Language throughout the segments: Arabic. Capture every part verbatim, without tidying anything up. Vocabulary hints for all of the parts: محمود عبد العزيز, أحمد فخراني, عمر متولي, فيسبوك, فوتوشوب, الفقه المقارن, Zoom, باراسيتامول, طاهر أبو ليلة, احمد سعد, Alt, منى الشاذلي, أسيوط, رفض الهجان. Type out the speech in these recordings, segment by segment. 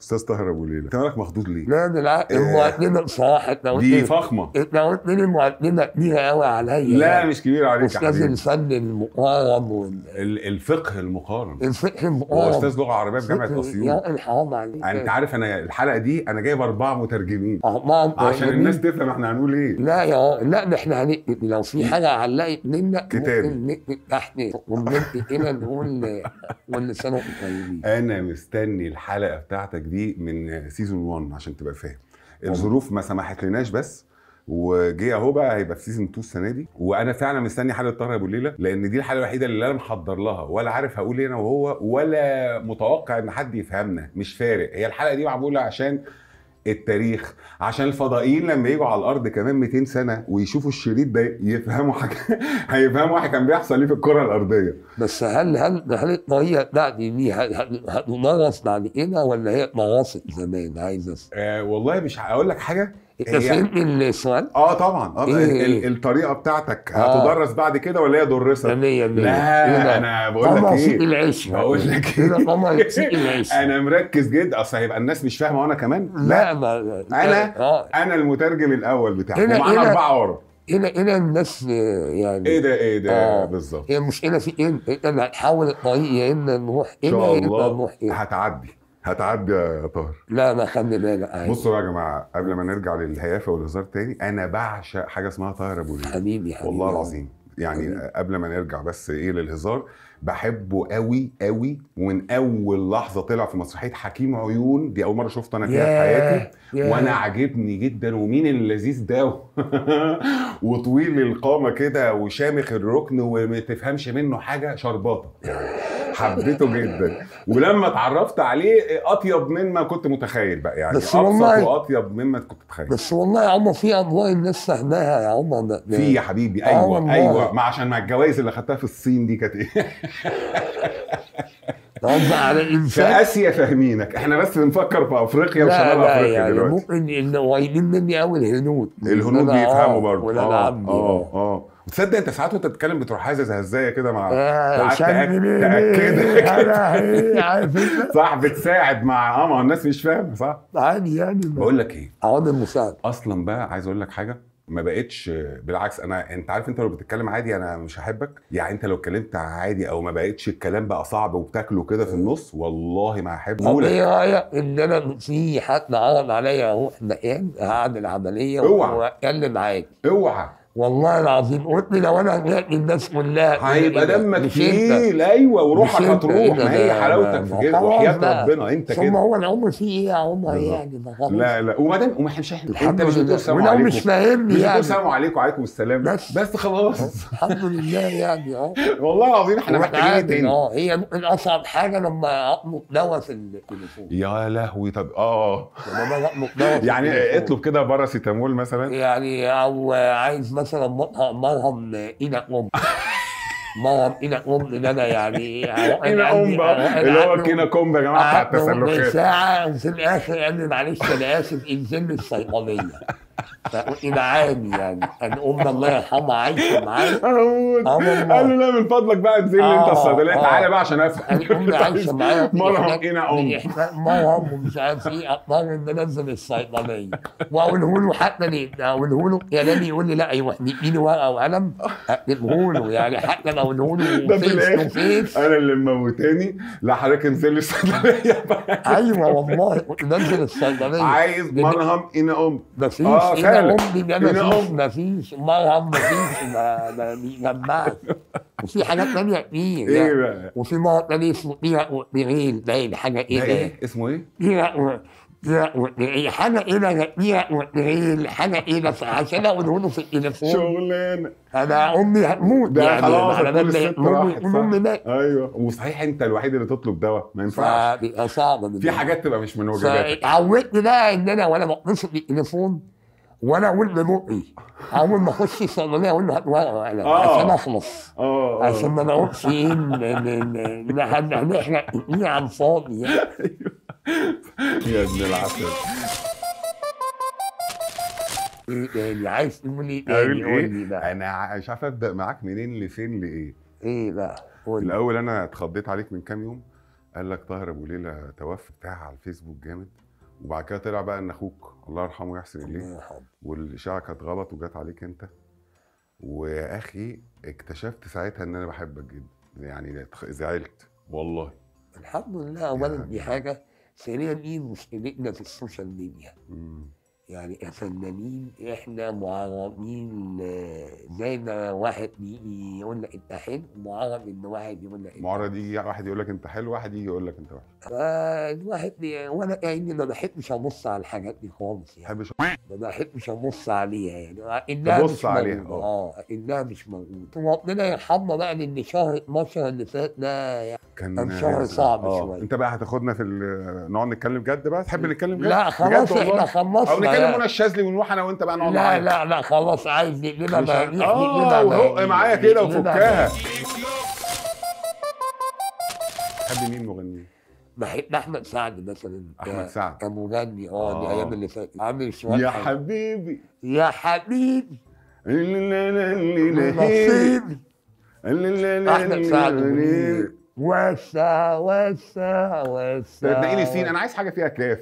استاذ طاهر ابو ليلة، كلامك مخدود ليه؟ لا بالعكس، المقدمه بصراحه دي فخمه، انت قلت لي المقدمه كبيره قوي عليا. لا يعني. مش كبيره عليك يا حبيبي، استاذ الفن المقارن وال... الفقه المقارن الفقه المقارن واستاذ لغه عربيه بجامعه اسيوط. يا حرام عليك، انت عارف انا الحلقه دي انا جايب اربعه مترجمين أربعة عشان الناس تفهم احنا هنقول ايه. لا يا لا احنا هنكتب لو في حاجه علقت منا ممكن نكتب تحت ونكتب هنا نقول واللسان طيبين. انا مستني الحلقه بتاعتك دي من سيزون واحد عشان تبقى فاهم. الظروف ما سمحت لناش بس، وجي اهو بقى هيبقى في سيزون اتنين السنه دي، وانا فعلا مستني حلقه طاهر ابو ليله لان دي الحلقه الوحيده اللي انا محضر لها ولا عارف هقول ايه انا وهو ولا متوقع ان حد يفهمنا، مش فارق. هي الحلقه دي معموله عشان التاريخ، عشان الفضائيين لما يجوا على الارض كمان مئتين سنه ويشوفوا الشريط ده يفهموا حاجه، هيفهموا حاجه كان بيحصل ايه في الكره الارضيه. بس هل هل هل الطريقه بتاعتي دي هتدرس بعد كده ولا هي اتدرست زمان؟ عايز آه والله مش هقول لك حاجه. انت فهمت السؤال؟ اه طبعا اه إيه؟ الطريقه بتاعتك هتدرس آه. بعد كده ولا هي درست؟ لا إيه انا بقول لك ايه؟ بقول لك ايه؟ انا مركز جدا، اصل هيبقى الناس مش فاهمه وانا كمان؟ لا, لا. لا. انا آه. انا المترجم الاول بتاعك ومعانا اربعه ورا. هنا هنا الناس يعني ايه ده ايه ده آه. بالظبط. هي المشكله في ايه؟ انا هتحول الطريق يا اما نروح ايه يا اما نروح ايه؟ هتعدي هتعدي يا طاهر. لا ما خلي بالك. بصوا بقى يا جماعه قبل ما نرجع للهيافه والهزار تاني، انا بعشق حاجه اسمها طاهر ابو ليلة حبيبي حبيبي والله العظيم يعني حبيبي. قبل ما نرجع بس ايه للهزار، بحبه قوي قوي ومن اول لحظه طلع في مسرحيه حكيم عيون دي اول مره شفته انا فيها في حياتي ياه. وانا عاجبني جدا ومين اللذيذ ده وطويل القامه كده وشامخ الركن وما تفهمش منه حاجه شرباطه حبيته جدا ولما اتعرفت عليه اطيب مما كنت متخيل بقى يعني ابسط واطيب مما كنت متخيل. بس والله يا عمر في اضواء الناس فاهماها يا عمر في يا حبيبي ايوه عمر ايوه ما عشان مع الجوائز اللي خدتها في الصين دي كانت ايه على الانسان في اسيا فاهمينك، احنا بس بنفكر في افريقيا وشمال افريقيا يعني دلوقتي. ممكن اللي قريبين مني قوي الهنود الهنود بيفهموا برضه اه اه اه تصدق انت ساعات وانت بتتكلم بتروح هزز هزايه كده مع آه تاكد صح بتساعد مع اه ما الناس مش فاهمه صح عادي يعني بقول لك ايه عوض المساعد اصلا بقى عايز اقول لك حاجه ما بقتش بالعكس انا انت عارف انت لو بتتكلم عادي انا مش هحبك يعني انت لو اتكلمت عادي او ما بقتش الكلام بقى صعب وبتاكله كده في النص والله ما هحبك. طب ايه رايك ان انا في حد عرض عليا اروح مكان هعمل عمليه واتكلم عادي؟ اوعى والله العظيم قلت لو انا هنقل الناس كلها هيبقى دمك تقيل ايوه وروحك هتروح ما هي حلاوتك في كده وحياة ربنا انت كده ثم هو العمر فيه ايه يا عمر يعني لا لا وبعدين وما احنا مش انت مش بتقول سلام عليكم مش فاهمني يعني بتقول سلام عليكم وعليكم السلام بس بس خلاص الحمد لله يعني اه والله العظيم احنا محتاجين تاني اه هي ممكن اصعب حاجه لما اطلب دواء في التليفون يا لهوي طب اه يعني اطلب كده باراسيتامول مثلا يعني او عايز مثلا مرهم ايدك ام مرهم ايدك ام اللي انا يعني ايدك ام بقى اللي هو كينا كومب يا جماعه بتاع التسلخات ساعه وفي الاخر قال لي معلش انا اسف انزل لي الصيدليه فقلت له عادي يعني انا امي الله يرحمها عايشه معايا قال له لا من فضلك بقى انزل لي انت الصيدليه تعالى بقى عشان افهم امي عايشه معايا مرهم ايدك ام مرهم ومش عارف ايه اضطر ان انا انزل الصيدليه واقوله له حتى ليه اقوله له كلامي يقول لي لا ايوه اديني ورقه وقلم اكتبه له يعني حتى لو اقوله له فيس تو فيس انا اللي مموتاني لا حضرتك انزل لي الصيدليه بقى ايوه والله ننزل الصيدليه عايز مرهم ايدك ام اه انا امي مفيش مفيش مرهم مفيش ما بيجمعش وفي حاجات ثانيه كتير ايه بقى وفي مرض ثاني اسمه قيرق وقطرين باين حاجه ايه ده اسمه ايه؟ قيرق وقطرين حاجه ايه ده قيرق وقطرين حاجه ايه ده عشان اقوله له في التليفون شغلانه انا امي هتموت يعني على بالي امي ماتت ايوه وصحيح انت الوحيد اللي تطلب دواء ما ينفعش بيبقى صعبه في حاجات تبقى مش من وجباتك اتعودت بقى ان انا وانا بتصل بالتليفون وانا اقول لبقي اول ما اخش الصيدليه اقول له هات ورقه وقلم عشان اخلص اه عشان ما نقولش ايه نحرق ايه عن فاضي يعني يا ابن العسل ايه عايز تقول لي ايه بقى؟ انا مش عارف ابدا معاك منين لفين لايه؟ ايه بقى؟ الاول انا اتخضيت عليك من كام يوم قال لك طاهر أبو ليلة توفى بتاعها على الفيسبوك جامد، وبعد كده طلع بقى ان اخوك الله يرحمه يحسن اليه، والاشاعه كانت غلط وجت عليك انت. ويا اخي اكتشفت ساعتها ان انا بحبك جدا، يعني زعلت والله. الحمد لله. اولا يعني دي حاجه. ثانيا دي مشكلتنا في السوشيال ميديا. مم. يعني كفنانين احنا معرضين، زي ما واحد بيجي يقول لك انت حلو، معرض ان واحد يقول لك معرض يجي واحد يقول لك انت حلو، واحد يجي يقول لك انت وحش. فالواحد وانا يعني ما بحبش ابص على الحاجات دي خالص، يعني ما بحبش ما بحبش ابص عليها، يعني انها مش موجوده. اه انها مش موجوده. وربنا يرحمنا بقى، لان شهر اتناشر اللي فات ده يعني كان شهر صعب آه. شويه. انت بقى هتاخدنا في نقعد نتكلم جد بقى؟ تحب نتكلم جد؟ لا خلاص احنا خلصنا. كلم منى الشاذلي ونروح انا وانت بقى نقعد معاك. لا لا لا خلاص، عايز نقلبها بقى، نقلبها وهق معايا كده وفكها. تحب مين مغني؟ بحب احمد سعد مثلا. احمد سعد كمغني اه الايام اللي فاتت عامل شويه. يا حبيبي يا حبيبي نصيبي احمد سعد منير وسع وسع وسع. صدقيني سين انا عايز حاجه فيها كاف.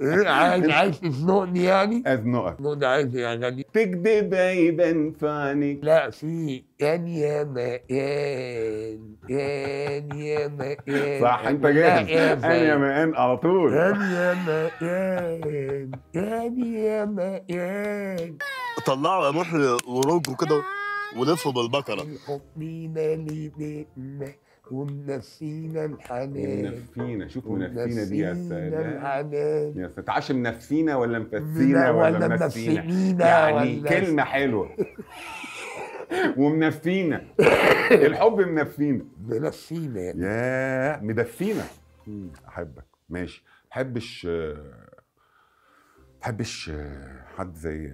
ايه عايز عايز تزنقني يعني؟ ازنقك. تزنقني عايز يعني تكذب يبان في عينيك. لا في كان يا مكان كان يا مكان. صح انت جاهز. كان يا مكان على طول. كان يا مكان كان يا مكان. طلعوا يا محي ورجوا كده ولفوا بالبكره. حبينا لبيتنا ومنفينا الحنان. منفينا، شوف منفينا دي يا سلام يا سلام. تعاش منفينا ولا منفسينا ولا منفسينا؟ يعني ولا كلمة حلوة. ومنفينا الحب منفينا منفينا يا مدفينا. أحبك ماشي. ما بحبش بحبش حد زي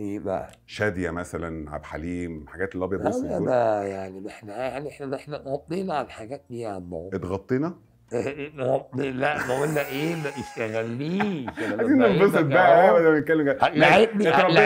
ايه بقى؟ شاديه مثلا، عبد الحليم، حاجات الابيض والاسود دول. لا يعني احنا يعني احنا احنا اتغطينا على الحاجات دي يا عم عمر. اتغطينا؟ لا بقول لك ايه ما تشتغلنيش. عايزين ننبسط بقى واحنا بنتكلم. اتربينا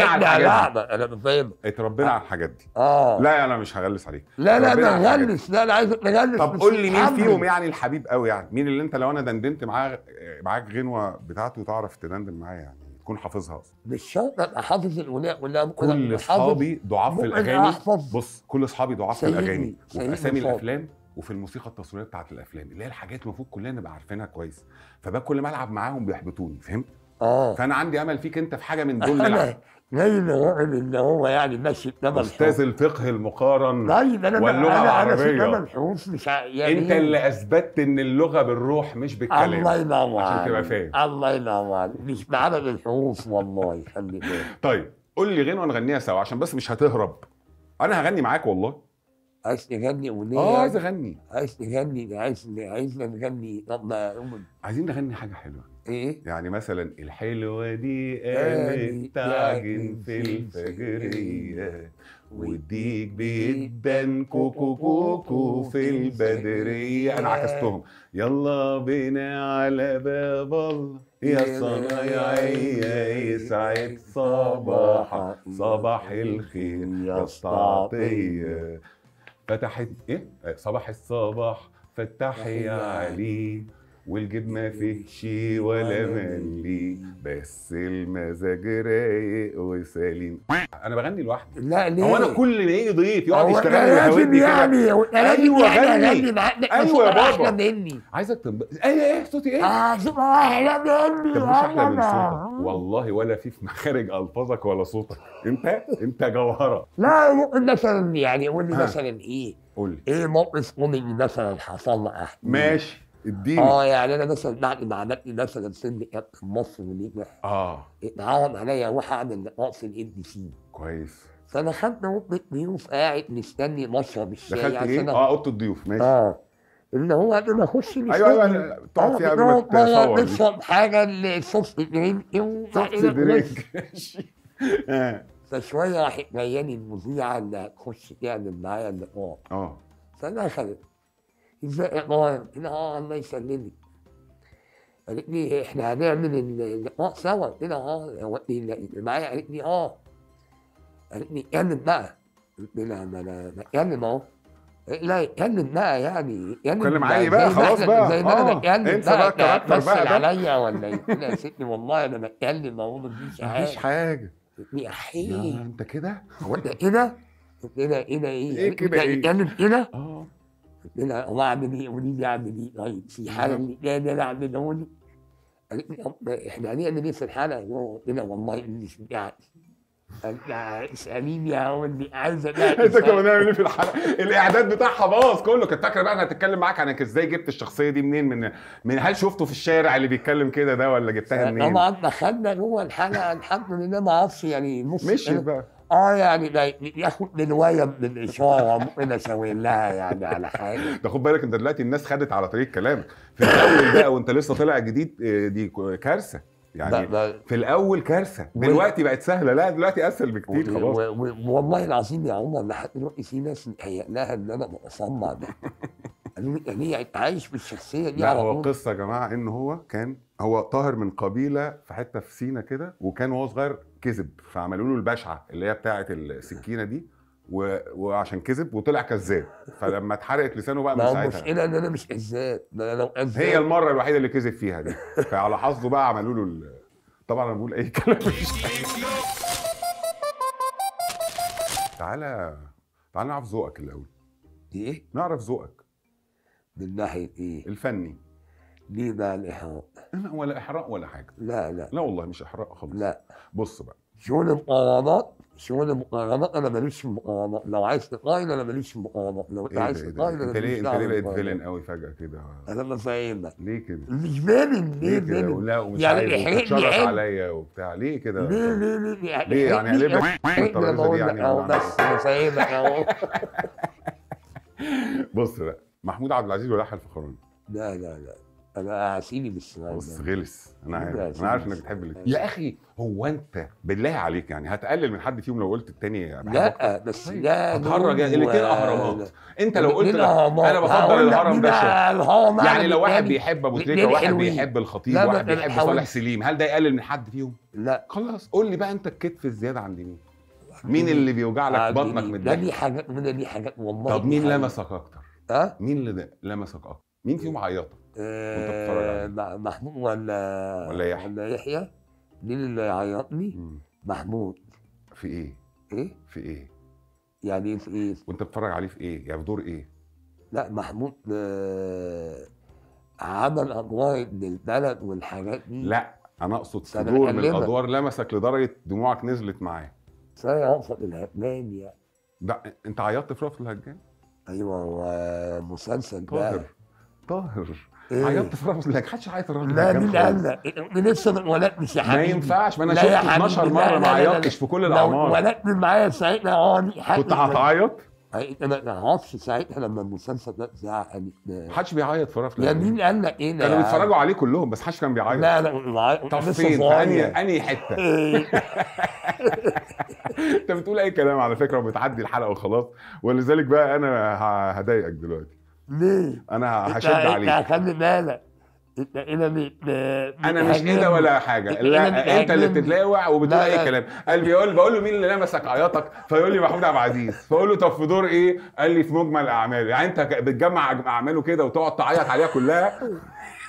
على الحاجات دي. انا بفهم. اتربينا على الحاجات دي. اه لا انا مش هغلس عليك. لا لا انا هغلس، لا انا عايز اتغلس. طب قول لي مين فيهم يعني الحبيب قوي، يعني مين اللي انت لو انا دندنت معاه معاك غنوه بتاعته تعرف تدندن معايا يعني؟ تكون حافظها. مش شرط ابقى حافظ الاغنيه كلها. كل اصحابي ضعاف في الاغاني. بص كل اصحابي ضعاف في الاغاني وفي اسامي الافلام وفي الموسيقى التصويريه بتاعت الافلام، اللي هي الحاجات المفروض كلنا نبقى عارفينها كويس. فبقى كل ما العب معاهم بيحبطوني، فهمت؟ اه فانا عندي امل فيك انت في حاجه من دول نلعب. نايل الراجل اللي هو يعني ماشي بنبل استاذ الفقه المقارن واللغه العربيه. انا الحروف مش يعني انت اللي اثبتت ان اللغه بالروح مش بالكلام. الله ينور عليك عشان تبقى فاهم. الله ينور عليك. مش بعدد الحروف والله. خلي بالك. طيب قول لي غنوه نغنيها سوا عشان بس مش هتهرب. انا هغني معاك والله. عايز تغني اغنيه؟ اه عايز اغني. عايز تغني؟ عايز عايزنا نغني. طب عايزين نغني حاجه حلوه. ايه؟ يعني مثلا الحلوه دي قامت تعجن في الفجريه وديك بيدن كوكو كوكو في البدريه. انا عكستهم. يلا بينا على باب الله يا صنايعيه يسعد صباحك صباح الخير يا السطعطيه فتحت ايه؟ صباح الصباح فتح يا علي والجيب ما فيه شي ولا ملي بس المزاج رايق وسليم. انا بغني لوحدي. لا ليه؟ هو انا كل ما يجي ضيف يقعد يشتغل ويهودني يعني. ايوه غني. ايوه يا بابا عايزك تنبسط. ايه ايه صوتي ايه؟ اه صوتي احلى مني. طب مش احلى من صوتك والله، ولا في في مخارج الفاظك ولا صوتك. انت انت جوهره. لا ممكن مثلا يعني قول لي مثلا ايه؟ قول لي ايه موقف كوميدي مثلا حصل لك ماشي الدين. اه يعني انا مثلا بعد ما عملت مثلا فيلم كابتن مصر ونجح اه اتعرض عليا اروح اعمل رقص الام بي سي كويس. فانا خدت اوضه ضيوف قاعد مستني مشرب الشاي. دخلت يعني ايه؟ اه اوضه الضيوف ماشي. اه اللي هو قبل ما اخش مستني. ايوه ايوه تقعد فيها قبل ما تشرب حاجه السوفت درينك. سوفت درينك ماشي. اه فشويه راحت جاياني المذيعه اللي هتخش تعمل معايا اللقاء. اه فدخلت ازيك يا طاهر؟ اه الله يسلمك. قالت لي احنا هنعمل اللقاء سوا. قلت لها اه هو انت معايا؟ قالت لي اه. قالت لي اتكلم بقى. قلت لها ما انا بتكلم اهو. لا يقلب بقى يعني يقلب بقى بقى خلاص بقى زي ما انا بقلب بقى بتمثل عليا ولا ايه يا ستي؟ والله انا بتكلم الموضوع دي مفيش حاجه يا حي. انت كده هو انت كده كده كده ايه كده بتتكلم كده؟ اه لا والله اعمل ايه؟ قولي لي اعمل ايه؟ طيب في حاله اللي جايه دي انا اعملهولي؟ قالت لي احنا هنعمل ايه في الحاله؟ قلت لها والله اني سمعت. اساليني هقول لي عايزه ايه؟ انت كنا بنعمل ايه في الحلقه؟ الاعداد بتاعها باظ كله. كنت فاكره بقى انا هتتكلم معاك عن ازاي جبت الشخصيه دي منين؟ من من هل شفته في الشارع اللي بيتكلم كده ده ولا جبتها منين؟ طبعا دخلنا جوه الحلقه الحمد لله ما اعرفش يعني نص مشي بقى اه يعني ياخد منوايه من الاشاره ممكن اسوي لها يعني على حاجه. ده خد بالك انت دلوقتي الناس خدت على طريق كلامك في الاول بقى وانت لسه طالع جديد دي كارثه يعني ده ده في الاول كارثه. دلوقتي بقت سهله. لا دلوقتي اسهل بكتير خلاص والله العظيم يا عمر. لحد دلوقتي في ناس متهيألها ان انا بصنع ده قالوا لي يعني عايش بالشخصيه دي. لا على هو قصه يا جماعه ان هو كان هو طاهر من قبيله في حته في سينا كده وكان وهو صغير كذب فعملوا له البشعه اللي هي بتاعه السكينه دي و... وعشان كذب وطلع كذاب فلما اتحرقت لسانه بقى من ساعتها. المشكله ان انا مش كذاب لو كذاب هي المره الوحيده اللي كذب فيها دي فعلى حظه بقى عملوا له ال... طبعا انا بقول اي كلام مش تعالى تعالى نعرف ذوقك الاول. ايه؟ نعرف ذوقك من ناحيه ايه؟ الفني. ليه بقى الاحراق؟ انا ولا احراق ولا حاجه. لا لا لا والله مش احراق خالص. لا بص بقى شغل المقارنات شغل المقارنات انا ماليش في المقارنات. لو عايز تقارن انا ماليش في المقارنات. لو انت إيه عايز تقارن انا ماليش في المقارنات. انت ليه بقيت فيلن قوي فجأة كده؟ انا ما فاهمك ليه كده؟ مش فيلن ليه فيلن؟ لا ومش يعني بتتشرط عليا وبتاع ليه كده؟ ليه ليه ليه؟ ليه يعني قلبك الطريقة دي يعني اهو بس انا فاهمك اهو. بص بقى محمود عبد العزيز ولا أحمد فخراني؟ لا لا لا انا هسيبي بالسؤال. بص غلس انا عارف انا عارف انك بتحب الاثنين يا اخي. هو انت بالله عليك يعني هتقلل من حد فيهم لو قلت الثاني؟ لا بس لا هتهرج الاثنين اهرامات. انت لو قلت انا بفضل الهرم ده يعني لو واحد بيحب ابو تريكه وواحد بيحب الخطيب وواحد بيحب صالح سليم هل ده يقلل من حد فيهم؟ لا خلاص قول لي بقى انت الكتف الزياده عند مين؟ مين اللي بيوجع لك بطنك من ده؟ دي حاجات من دي حاجات والله. طب مين لمسك اكتر؟ ها؟ مين اللي لمسك اكتر؟ مين فيهم عيطك؟ أه محمود ولا ولا يحيى؟ ولا يحيى مين اللي يعيطني؟ محمود. في ايه؟ ايه؟ في ايه؟ يعني ايه في ايه؟ وانت بتتفرج عليه في ايه؟ يعني في دور ايه؟ لا محمود آه عمل ادوار ابن البلد والحاجات دي. لا انا اقصد في دور من الادوار لمسك لدرجه دموعك نزلت معاه. بس انا اقصد الهجان يعني. لا انت عيطت في رفض الهجان؟ ايوه ومسلسل طاهر بقى. طاهر إيه؟ عيطت في رفض الهجان. محدش عيط في رفض الهجان. لا لا لا لسه الولاد مش يا حبيبي ما ينفعش. ما انا شفت اتناشر مره ما عيطتش في كل الاعمار. الولاد معايا ساعتها اه كنت هتعيط؟ انا ما اعرفش ساعتها لما المسلسل ده زعق. محدش بيعيط في رفض الهجان. يا مين قال لك ايه؟ كانوا بيتفرجوا عليه كلهم بس محدش كان بيعيط. لا لا طب فين؟ في انهي حته؟ انت بتقول اي كلام على فكره وبتعدي الحلقه وخلاص ولذلك بقى انا هضايقك دلوقتي. ليه؟ أنا هشد عليك. أنت خلي بالك أنت أنا مش أنا مش كده ولا حاجة. لا أنت اللي بتتلاوع وبتقول أي كلام. قال بيقول بقول له مين اللي لمسك عياطك؟ فيقول لي محمود عبد العزيز. فأقول له طب في دور إيه؟ قال لي في مجمل أعماله. يعني أنت بتجمع أعماله كده وتقعد تعيط عليها كلها؟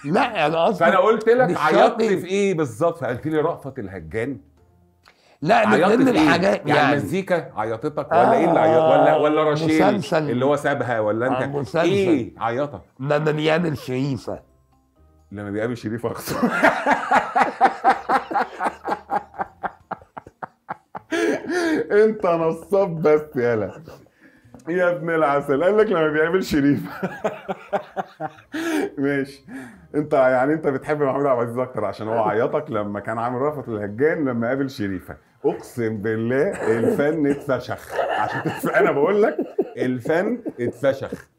لا أنا قصدي فأنا قلت لك عيطت في إيه بالظبط؟ فقلت لي رأفت الهجان. لا من ضمن الحاجات يعني, يعني مزيكا عيطتك ولا آه ايه اللي عيط ولا ولا رشيد اللي هو سابها ولا انت آه ايه عيطك؟ لما بيقابل شريفه. لما بيقابل شريفه اقصد. انت نصاب بس يالا يا ابن العسل. قال لك لما بيقابل شريفه. ماشي انت يعني انت بتحب محمود عبد العزيز اكتر عشان هو عيطك لما كان عامل رفض الهجان لما قابل شريفه. اقسم بالله الفن اتفشخ عشان انا بقول لك الفن اتفشخ